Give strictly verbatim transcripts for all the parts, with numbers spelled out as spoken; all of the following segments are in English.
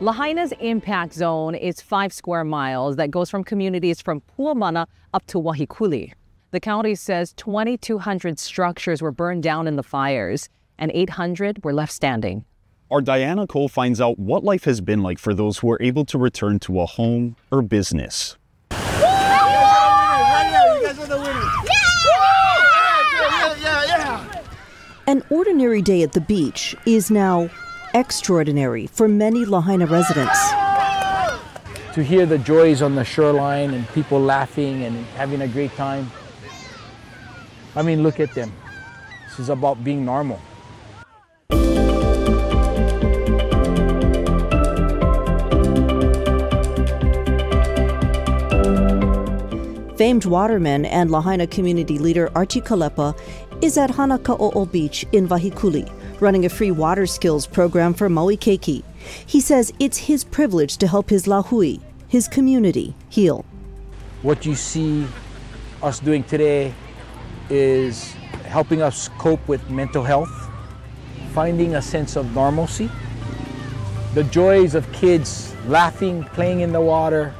Lahaina's impact zone is five square miles that goes from communities from Puamana up to Wahikuli. The county says twenty-two hundred structures were burned down in the fires and eight hundred were left standing. Our Diana Cole finds out what life has been like for those who are able to return to a home or business. An ordinary day at the beach is now extraordinary for many Lahaina residents. To hear the joys on the shoreline and people laughing and having a great time. I mean, look at them. This is about being normal. Famed waterman and Lahaina community leader Archie Kalepa is at Hanaka'o'o Beach in Wahikuli, running a free water skills program for Maui keiki. He says it's his privilege to help his lahui, his community, heal. What you see us doing today is helping us cope with mental health, finding a sense of normalcy, the joys of kids laughing, playing in the water.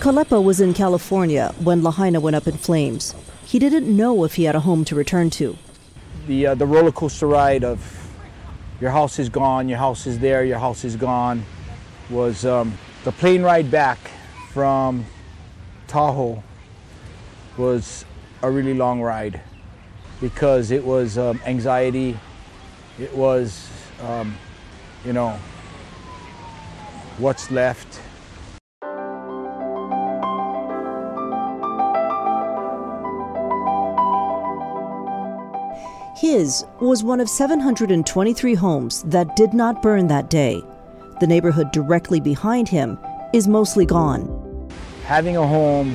Kalepa was in California when Lahaina went up in flames. He didn't know if he had a home to return to. The, uh, the roller coaster ride of your house is gone, your house is there, your house is gone was um, the plane ride back from Tahoe was a really long ride because it was um, anxiety, it was, um, you know, what's left. His was one of seven hundred twenty-three homes that did not burn that day. The neighborhood directly behind him is mostly gone. Having a home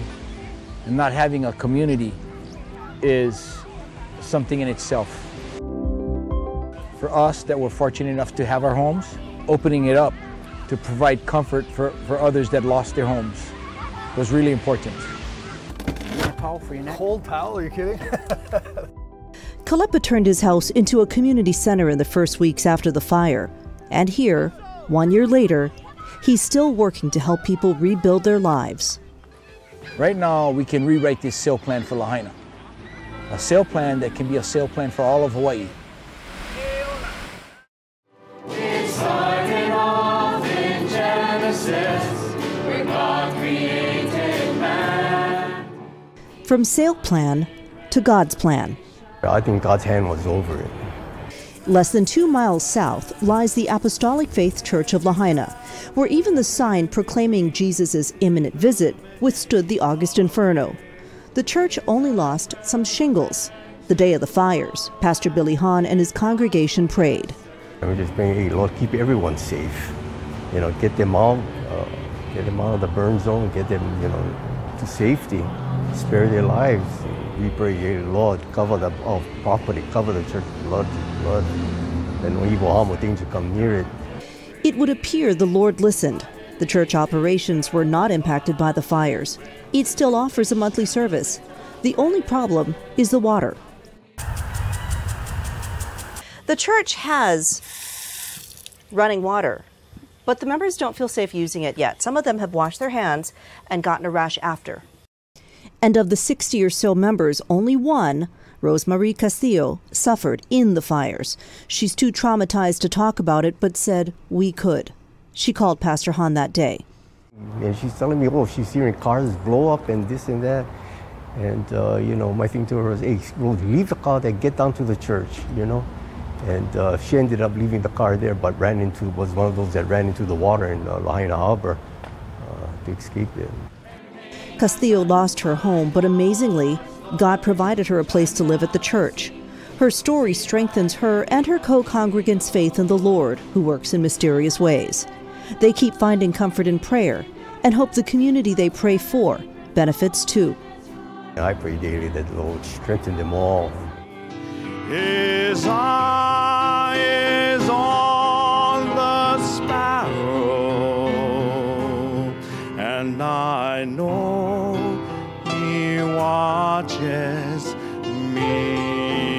and not having a community is something in itself. For us that were fortunate enough to have our homes, opening it up to provide comfort for, for others that lost their homes was really important. You want a towel for your neck? Cold towel, are you kidding? Kalepa turned his house into a community center in the first weeks after the fire. And here, one year later, he's still working to help people rebuild their lives. Right now, we can rewrite this sale plan for Lahaina. A sale plan that can be a sale plan for all of Hawaii. It's like an oath in Genesis, where God created man. From sale plan to God's plan. I think God's hand was over it. Less than two miles south lies the Apostolic Faith Church of Lahaina, where even the sign proclaiming Jesus' imminent visit withstood the August inferno. The church only lost some shingles. The day of the fires, Pastor Billy Hahn and his congregation prayed. And we just praying, hey, Lord, keep everyone safe. You know, get them out, uh, get them out of the burn zone, get them, you know, to safety, spare their lives. We pray, Lord, cover the oh, property, cover the church, Lord, Lord, and no evil, harmful things to come near it. It would appear the Lord listened. The church operations were not impacted by the fires. It still offers a monthly service. The only problem is the water. The church has running water, but the members don't feel safe using it yet. Some of them have washed their hands and gotten a rash after. And of the sixty or so members, only one, Rosemarie Castillo, suffered in the fires. She's too traumatized to talk about it, but said we could. She called Pastor Hahn that day. And she's telling me, oh, she's hearing cars blow up and this and that. And, uh, you know, my thing to her was, hey, we'll leave the car there, get down to the church, you know. And uh, she ended up leaving the car there, but ran into, was one of those that ran into the water in uh, Lahaina Harbor uh, to escape it. Castillo lost her home, but amazingly, God provided her a place to live at the church. Her story strengthens her and her co-congregants' faith in the Lord, who works in mysterious ways. They keep finding comfort in prayer and hope the community they pray for benefits too. I pray daily that the Lord strengthen them all. His eye is on the sparrow, and I know watches me.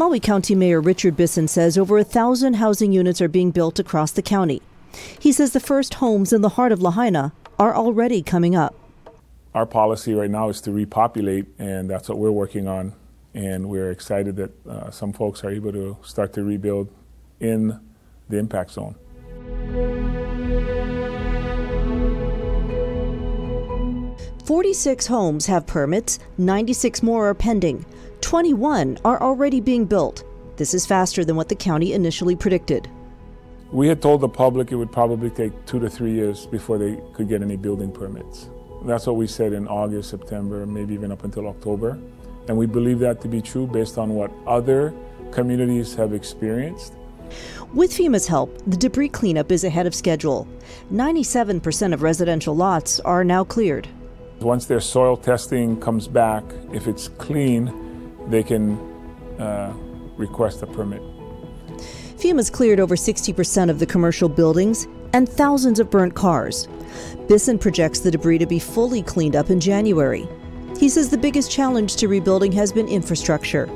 Maui County Mayor Richard Bissen says over a thousand housing units are being built across the county. He says the first homes in the heart of Lahaina are already coming up. Our policy right now is to repopulate, and that's what we're working on. And we're excited that uh, some folks are able to start to rebuild in the impact zone. forty-six homes have permits, ninety-six more are pending. twenty-one are already being built. This is faster than what the county initially predicted. We had told the public it would probably take two to three years before they could get any building permits. That's what we said in August, September, maybe even up until October. And we believe that to be true based on what other communities have experienced. With FEMA's help, the debris cleanup is ahead of schedule. ninety-seven percent of residential lots are now cleared. Once their soil testing comes back, if it's clean, they can uh, request a permit. FEMA's cleared over sixty percent of the commercial buildings and thousands of burnt cars. Bissen projects the debris to be fully cleaned up in January. He says the biggest challenge to rebuilding has been infrastructure.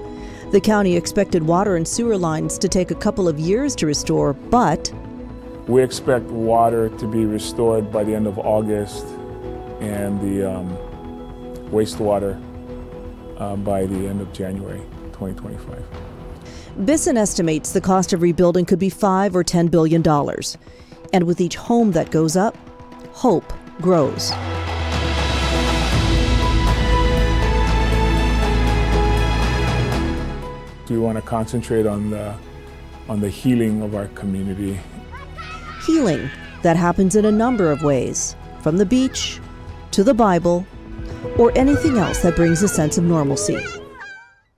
The county expected water and sewer lines to take a couple of years to restore, but we expect water to be restored by the end of August and the um, wastewater uh, by the end of January twenty twenty-five. Bissen estimates the cost of rebuilding could be five or ten billion dollars. And with each home that goes up, hope grows. We want to concentrate on the, on the healing of our community. Healing that happens in a number of ways, from the beach to the Bible or anything else that brings a sense of normalcy.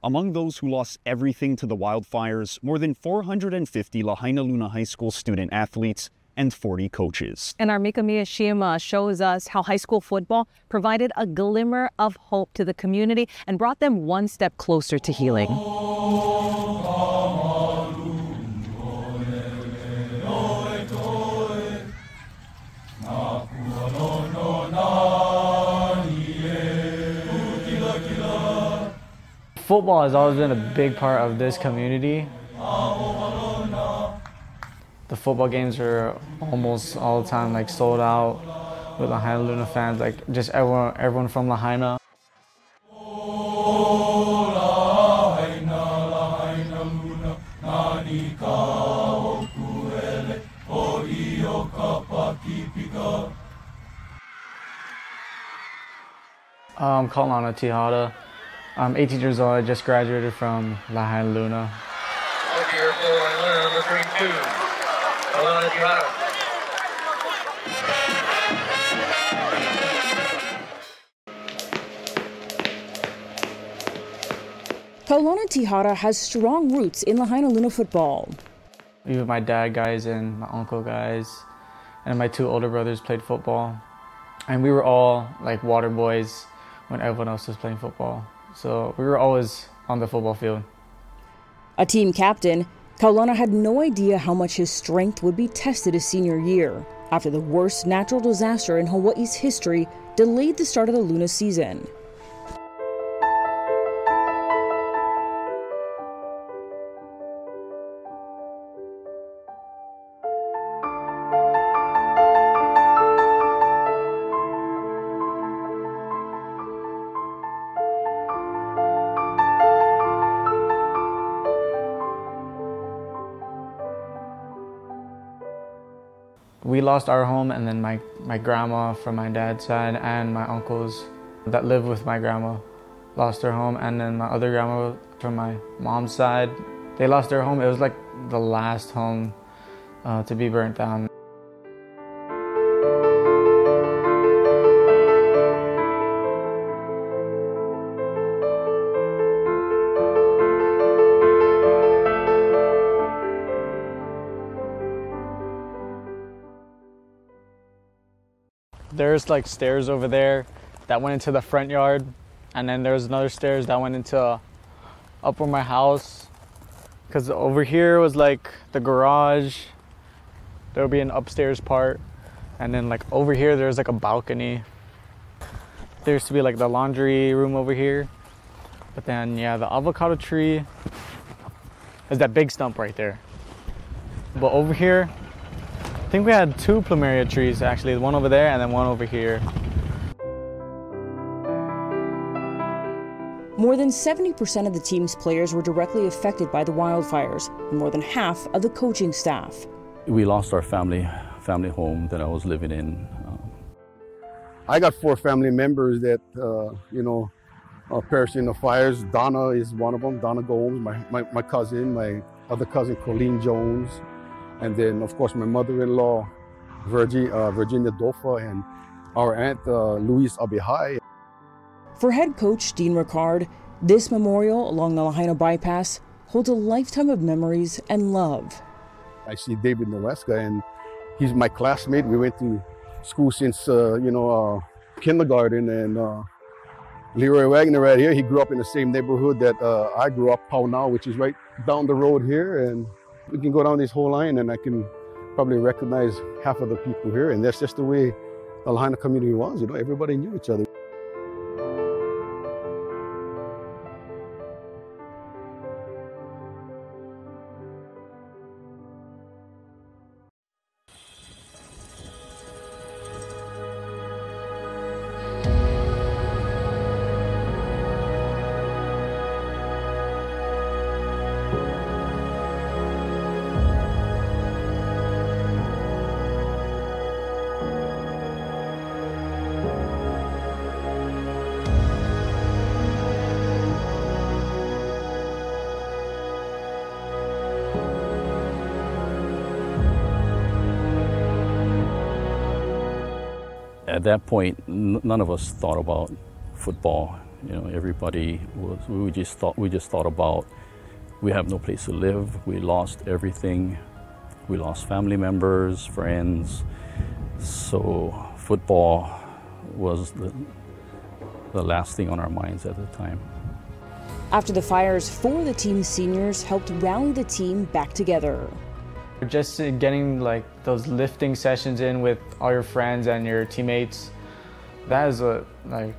Among those who lost everything to the wildfires, more than four hundred fifty Lahaina Luna High School student athletes and forty coaches. And our Mika Miyashima shows us how high school football provided a glimmer of hope to the community and brought them one step closer to healing. Football has always been a big part of this community. The football games are almost all the time like sold out with Lahaina Luna fans, like just everyone, everyone from Lahaina. I'm Kaulana Tihada. I'm eighteen years old. I just graduated from Lahaina Luna. Kaulana Tihada has strong roots in Lahaina Luna football. Even my dad guys and my uncle guys and my two older brothers played football. And we were all like water boys when everyone else was playing football. So we were always on the football field. A team captain, Kaulana had no idea how much his strength would be tested his senior year after the worst natural disaster in Hawaii's history delayed the start of the Luna season. We lost our home, and then my, my grandma from my dad's side and my uncles that live with my grandma lost their home, and then my other grandma from my mom's side, they lost their home. It was like the last home uh, to be burnt down. There's like stairs over there that went into the front yard, and then there's another stairs that went into uh, up where my house, because over here was like the garage. There'll be an upstairs part, and then like over here there's like a balcony. There used to be like the laundry room over here, but then yeah, the avocado tree There's that big stump right there. But over here, I think we had two plumeria trees actually, one over there and then one over here. More than seventy percent of the team's players were directly affected by the wildfires, and more than half of the coaching staff. We lost our family, family home that I was living in. I got four family members that, uh, you know, uh, perished in the fires. Donna is one of them, Donna Gomes, my, my, my cousin, my other cousin, Colleen Jones. And then, of course, my mother-in-law, Virgie, uh, Virginia Dofa, and our aunt, uh, Louise Abihai. For head coach Dean Ricard, this memorial along the Lahaina bypass holds a lifetime of memories and love. I see David Noweska, and he's my classmate. We went to school since, uh, you know, uh, kindergarten, and uh, Leroy Wagner right here, he grew up in the same neighborhood that uh, I grew up, Pau Nau, which is right down the road here, and we can go down this whole line, and I can probably recognize half of the people here, and that's just the way the Lahaina community was, you know, everybody knew each other. At that point, none of us thought about football. You know, everybody was. We just thought. We just thought about. We have no place to live. We lost everything. We lost family members, friends. So football was the the last thing on our minds at the time. After the fires, four of the team's seniors helped rally the team back together. Just getting like those lifting sessions in with all your friends and your teammates, that is what like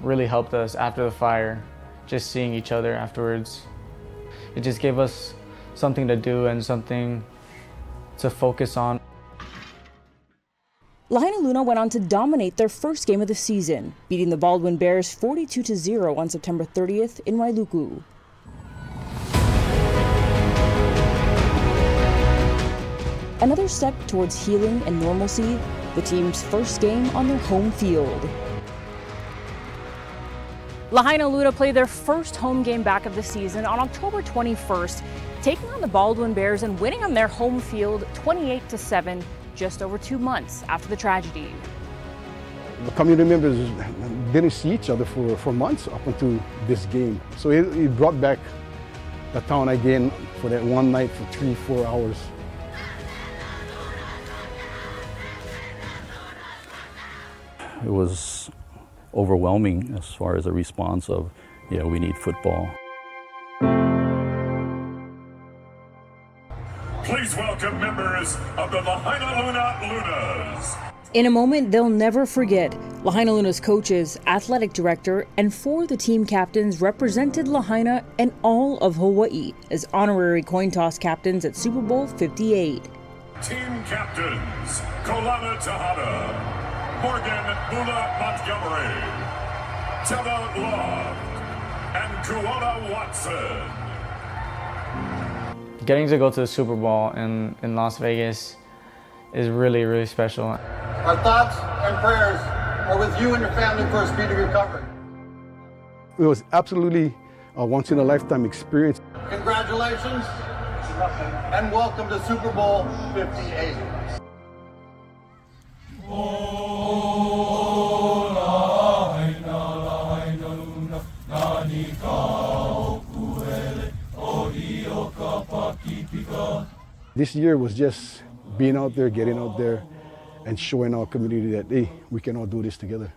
really helped us after the fire. Just seeing each other afterwards, it just gave us something to do and something to focus on. Lahaina Luna went on to dominate their first game of the season, beating the Baldwin Bears forty-two to zero on September thirtieth in Wailuku. Another step towards healing and normalcy, the team's first game on their home field. Lahaina Luna played their first home game back of the season on October twenty-first, taking on the Baldwin Bears and winning on their home field twenty-eight to seven, just over two months after the tragedy. The community members didn't see each other for, for months up until this game. So it, it brought back the town again for that one night for three, four hours. It was overwhelming as far as the response of, yeah, we need football. Please welcome members of the Lahaina Luna Lunas. In a moment they'll never forget, Lahaina Luna's coaches, athletic director, and four of the team captains represented Lahaina and all of Hawaii as honorary coin toss captains at Super Bowl fifty-eight. Team captains, Kaulana Tihada, Morgan Bula Montgomery, Tava and Kuala Watson. Getting to go to the Super Bowl in, in Las Vegas is really, really special. Our thoughts and prayers are with you and your family for a speedy recovery. It was absolutely a once-in-a-lifetime experience. Congratulations and welcome to Super Bowl fifty-eight. Oh. This year was just being out there, getting out there, and showing our community that, hey, we can all do this together.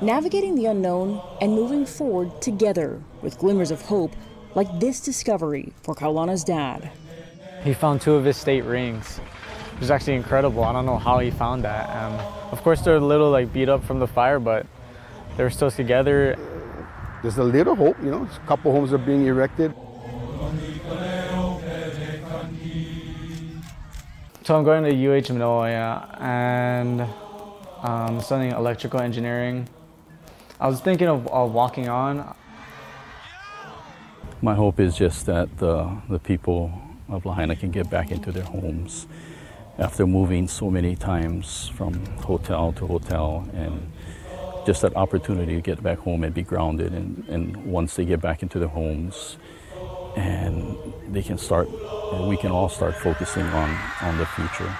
Navigating the unknown and moving forward together with glimmers of hope, like this discovery for Kaulana's dad. He found two of his state rings. It was actually incredible. I don't know how he found that. Um, of course, they're a little like beat up from the fire, but they were still together. There's a little hope, you know. A couple homes are being erected. So I'm going to U H Manoa, yeah, and um, studying electrical engineering. I was thinking of, of walking on. My hope is just that the, the people of Lahaina can get back into their homes after moving so many times from hotel to hotel, and just that opportunity to get back home and be grounded. And, and once they get back into their homes, and they can start, we can all start focusing on, on the future.